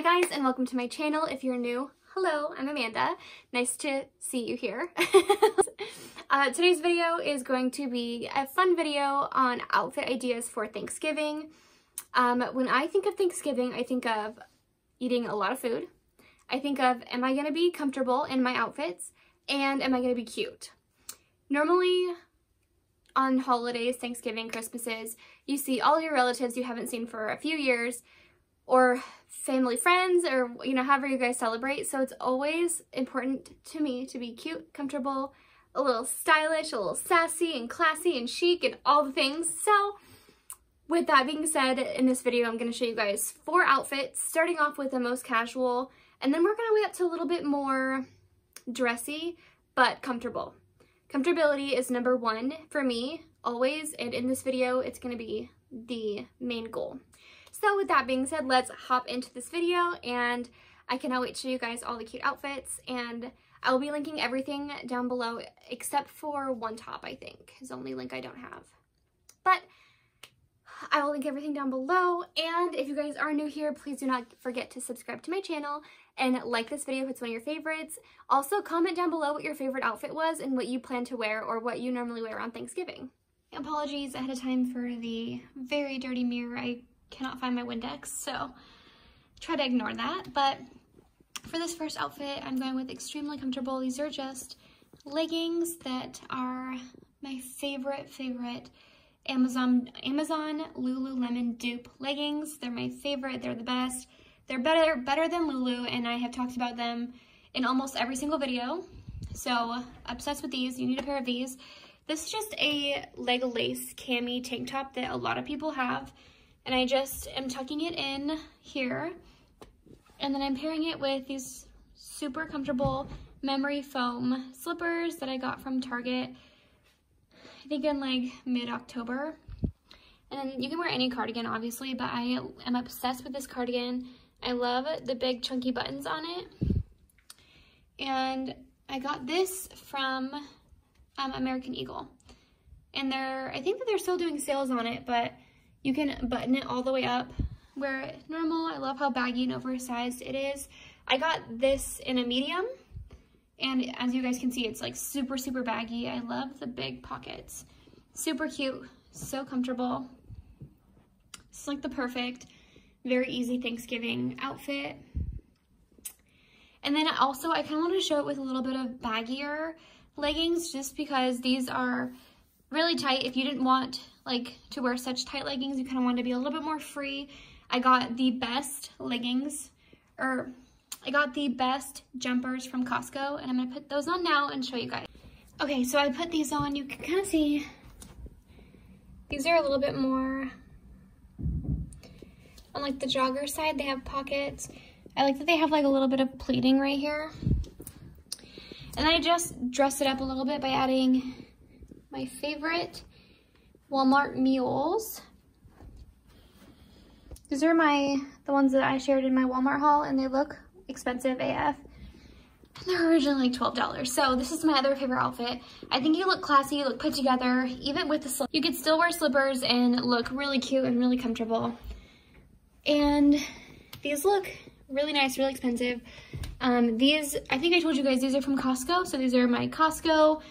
Hi guys, and welcome to my channel. If you're new, hello, I'm Amanda. Nice to see you here. Today's video is going to be a fun video on outfit ideas for Thanksgiving. When I think of Thanksgiving, I think of eating a lot of food. I think of, am I gonna be comfortable in my outfits? And am I gonna be cute? Normally, on holidays, Thanksgiving, Christmases, you see all your relatives you haven't seen for a few years, or family, friends, or you know, however you guys celebrate. So it's always important to me to be cute, comfortable, a little stylish, a little sassy and classy and chic and all the things. So with that being said, in this video, I'm gonna show you guys 4 outfits, starting off with the most casual, and then we're gonna way up to a little bit more dressy, but comfortable. Comfortability is number one for me, always, and in this video, it's gonna be the main goal. So with that being said, let's hop into this video, and I cannot wait to show you guys all the cute outfits, and I'll be linking everything down below except for one top, I think, is the only link I don't have. But I will link everything down below, and if you guys are new here, please do not forget to subscribe to my channel and like this video if it's one of your favorites. Also, comment down below what your favorite outfit was and what you plan to wear or what you normally wear on Thanksgiving. Apologies ahead of time for the very dirty mirror. I cannot find my Windex, so try to ignore that. But for this first outfit, I'm going with extremely comfortable. These are just leggings that are my favorite Amazon Lululemon dupe leggings. They're my favorite. They're the best. They're better than Lulu, and I have talked about them in almost every single video. So obsessed with these. You need a pair of these. This is just a leg lace cami tank top that a lot of people have. And I just am tucking it in here, and then I'm pairing it with these super comfortable memory foam slippers that I got from Target, I think in like mid-October. And then you can wear any cardigan, obviously, but I am obsessed with this cardigan. I love the big chunky buttons on it. And I got this from American Eagle. And I think that they're still doing sales on it, but you can button it all the way up, wear it normal. I love how baggy and oversized it is. I got this in a medium, and as you guys can see, it's like super, super baggy. I love the big pockets. Super cute, so comfortable. It's like the perfect, very easy Thanksgiving outfit. And then also, I kind of want to show it with a little bit of baggier leggings, just because these are really tight. If you didn't want to wear such tight leggings, you kind of want to be a little bit more free. I got the best leggings, or I got the best jumpers from Costco, and I'm gonna put those on now and show you guys. Okay, so I put these on. You can kind of see these are a little bit more on like the jogger side. They have pockets. I like that they have like a little bit of pleating right here. And then I just dressed it up a little bit by adding my favorite Walmart mules. These are the ones that I shared in my Walmart haul, and they look expensive AF. And they're originally like $12. So this is my other favorite outfit. I think you look classy, you look put together, even with the slippers. You could still wear slippers and look really cute and really comfortable. And these look really nice, really expensive. These, I think I told you guys, these are from Costco. So these are my Costco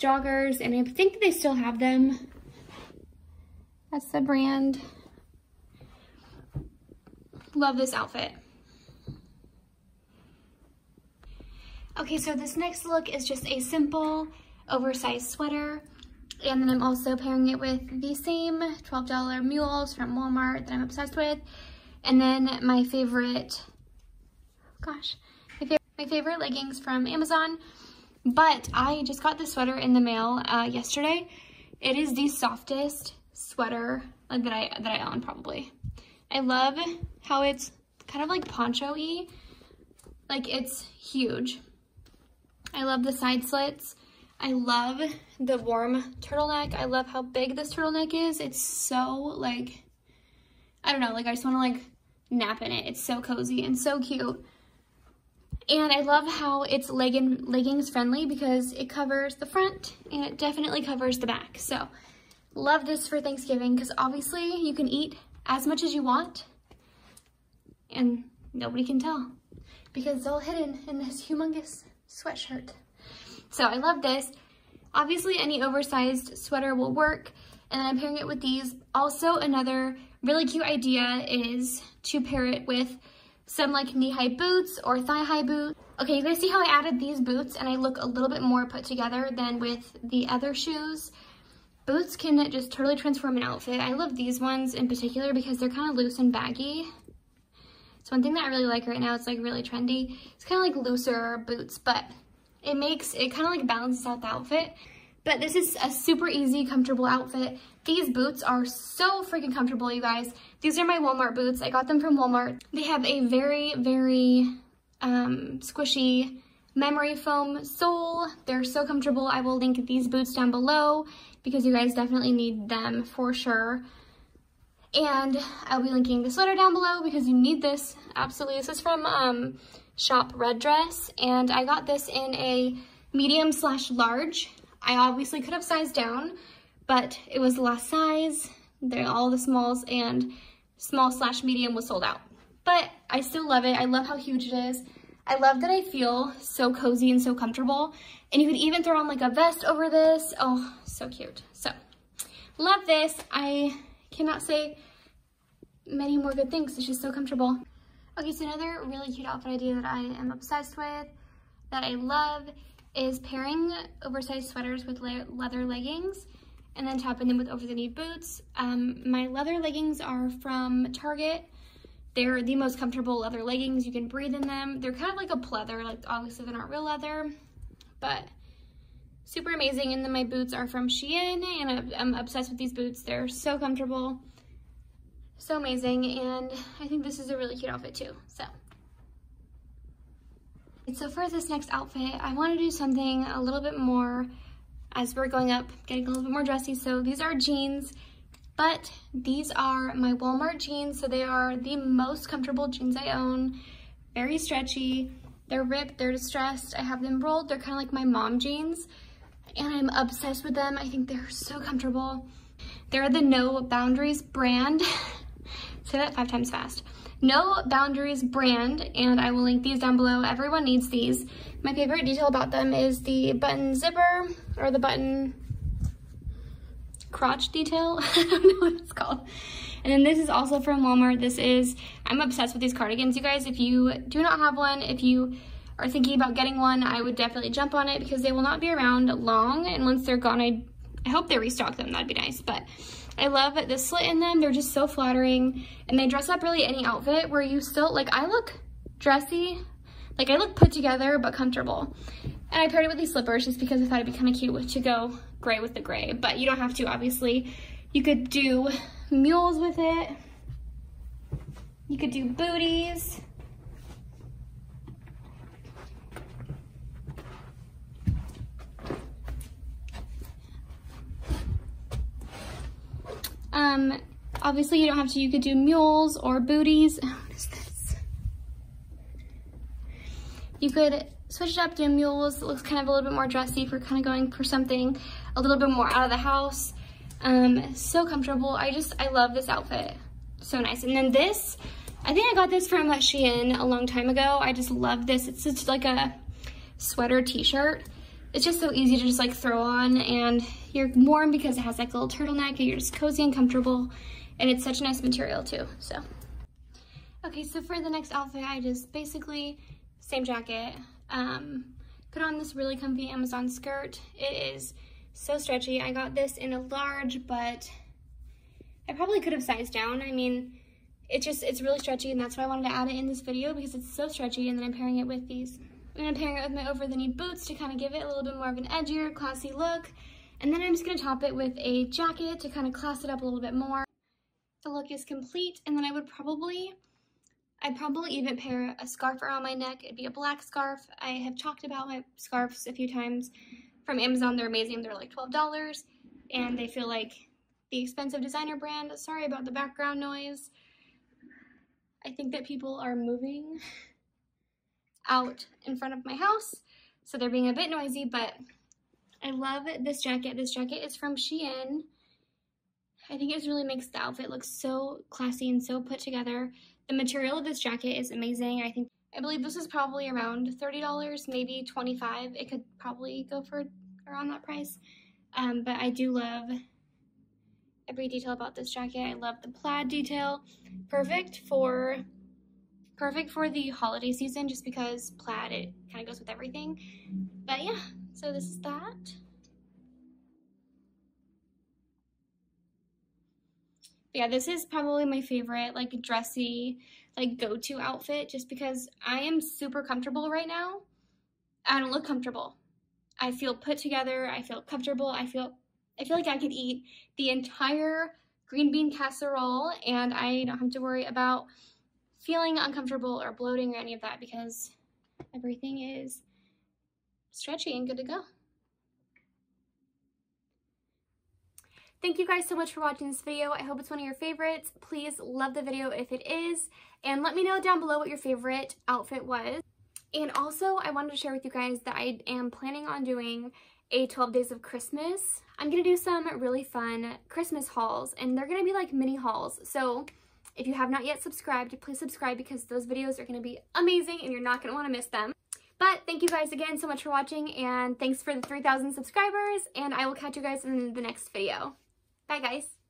joggers, and I think they still have them. That's the brand. Love this outfit. Okay, so this next look is just a simple oversized sweater. And then I'm also pairing it with the same $12 mules from Walmart that I'm obsessed with. And then my favorite, my favorite leggings from Amazon. But I just got this sweater in the mail yesterday. It is the softest sweater that I own, probably. I love how it's kind of like poncho-y. Like, it's huge. I love the side slits. I love the warm turtleneck. I love how big this turtleneck is. It's so, like, I don't know, like, I just want to, like, nap in it. It's so cozy and so cute. And I love how it's leggings friendly, because it covers the front and it definitely covers the back. So love this for Thanksgiving, because obviously you can eat as much as you want, and nobody can tell because it's all hidden in this humongous sweatshirt. So I love this. Obviously any oversized sweater will work, and then I'm pairing it with these. Also another really cute idea is to pair it with some like knee-high boots or thigh-high boots. Okay, you guys see how I added these boots and I look a little bit more put together than with the other shoes. Boots can just totally transform an outfit. I love these ones in particular because they're kind of loose and baggy. It's one thing that I really like right now. It's like really trendy. It's kind of like looser boots, but it makes, it kind of like balances out the outfit. But this is a super easy, comfortable outfit. These boots are so freaking comfortable, you guys. These are my Walmart boots. I got them from Walmart. They have a very, very squishy memory foam sole. They're so comfortable. I will link these boots down below because you guys definitely need them for sure. And I'll be linking the sweater down below because you need this, absolutely. This is from Shop Red Dress, and I got this in a medium/large. I obviously could have sized down, but it was the last size. They're all the smalls, and small/medium was sold out. But I still love it. I love how huge it is. I love that I feel so cozy and so comfortable. And you could even throw on like a vest over this. Oh, so cute. So, love this. I cannot say many more good things. It's just so comfortable. Okay, so another really cute outfit idea that I am obsessed with, that I love, is pairing oversized sweaters with leather leggings and then topping them with over-the-knee boots. My leather leggings are from Target. They're the most comfortable leather leggings. You can breathe in them. They're kind of like a pleather. Like, obviously they're not real leather, but super amazing. And then my boots are from Shein, and I'm obsessed with these boots. They're so comfortable, so amazing. And I think this is a really cute outfit too, so. And so for this next outfit, I want to do something a little bit more, as we're going up, getting a little bit more dressy. So these are jeans, but these are my Walmart jeans. So they are the most comfortable jeans I own. Very stretchy. They're ripped. They're distressed. I have them rolled. They're kind of like my mom jeans, and I'm obsessed with them. I think they're so comfortable. They're the No Boundaries brand. Say that 5 times fast. No Boundaries brand, and I will link these down below. Everyone needs these. My favorite detail about them is the button zipper, or the button crotch detail. I don't know what it's called. And then this is also from Walmart. This is, I'm obsessed with these cardigans, you guys. If you do not have one, if you are thinking about getting one, I would definitely jump on it because they will not be around long. And once they're gone, I hope they restock them. That'd be nice. But I love the slit in them. They're just so flattering, and they dress up really any outfit where you still, like, I look dressy, like I look put together, but comfortable. And I paired it with these slippers just because I thought it'd be kind of cute to go gray with the gray, but you don't have to, obviously. You could do mules with it. You could do booties. Obviously you don't have to, you could do mules or booties. Oh, what is this? You could switch it up, do mules. It looks kind of a little bit more dressy for kind of going for something a little bit more out of the house. So comfortable. I love this outfit. So nice. And then this, I think I got this from Shein a long time ago. I just love this. It's just like a sweater t-shirt. It's just so easy to just like throw on, and you're warm because it has like a little turtleneck, and you're just cozy and comfortable, and it's such a nice material too, so. Okay, so for the next outfit, I just basically, same jacket, put on this really comfy Amazon skirt. It is so stretchy. I got this in a large, but I probably could have sized down. I mean, it's really stretchy, and that's why I wanted to add it in this video because it's so stretchy, and then I'm pairing it with these. And I'm pairing it with my over-the-knee boots to kind of give it a little bit more of an edgier, classy look. And then I'm just going to top it with a jacket to kind of class it up a little bit more. The look is complete. And then I'd probably even pair a scarf around my neck. It'd be a black scarf. I have talked about my scarves a few times from Amazon. They're amazing. They're like $12, and they feel like the expensive designer brand. Sorry about the background noise. I think that people are moving out in front of my house, so they're being a bit noisy, but I love this jacket. This jacket is from Shein. I think it really makes the outfit look so classy and so put together. The material of this jacket is amazing. I believe this is probably around $30, maybe $25. It could probably go for around that price. But I do love every detail about this jacket. I love the plaid detail. Perfect for the holiday season, just because plaid, it kind of goes with everything. But yeah, so this is that. But yeah, this is probably my favorite, like, dressy, like, go-to outfit, just because I am super comfortable right now. I don't look comfortable. I feel put together. I feel comfortable. I feel like I could eat the entire green bean casserole, and I don't have to worry about feeling uncomfortable or bloating or any of that, because everything is stretchy and good to go. Thank you guys so much for watching this video. I hope it's one of your favorites. Please love the video if it is, and let me know down below what your favorite outfit was. And also, I wanted to share with you guys that I am planning on doing a 12 days of Christmas. I'm gonna do some really fun Christmas hauls, and they're gonna be like mini hauls. So if you have not yet subscribed, please subscribe, because those videos are gonna be amazing and you're not gonna wanna miss them. But thank you guys again so much for watching, and thanks for the 3,000 subscribers, and I will catch you guys in the next video. Bye guys.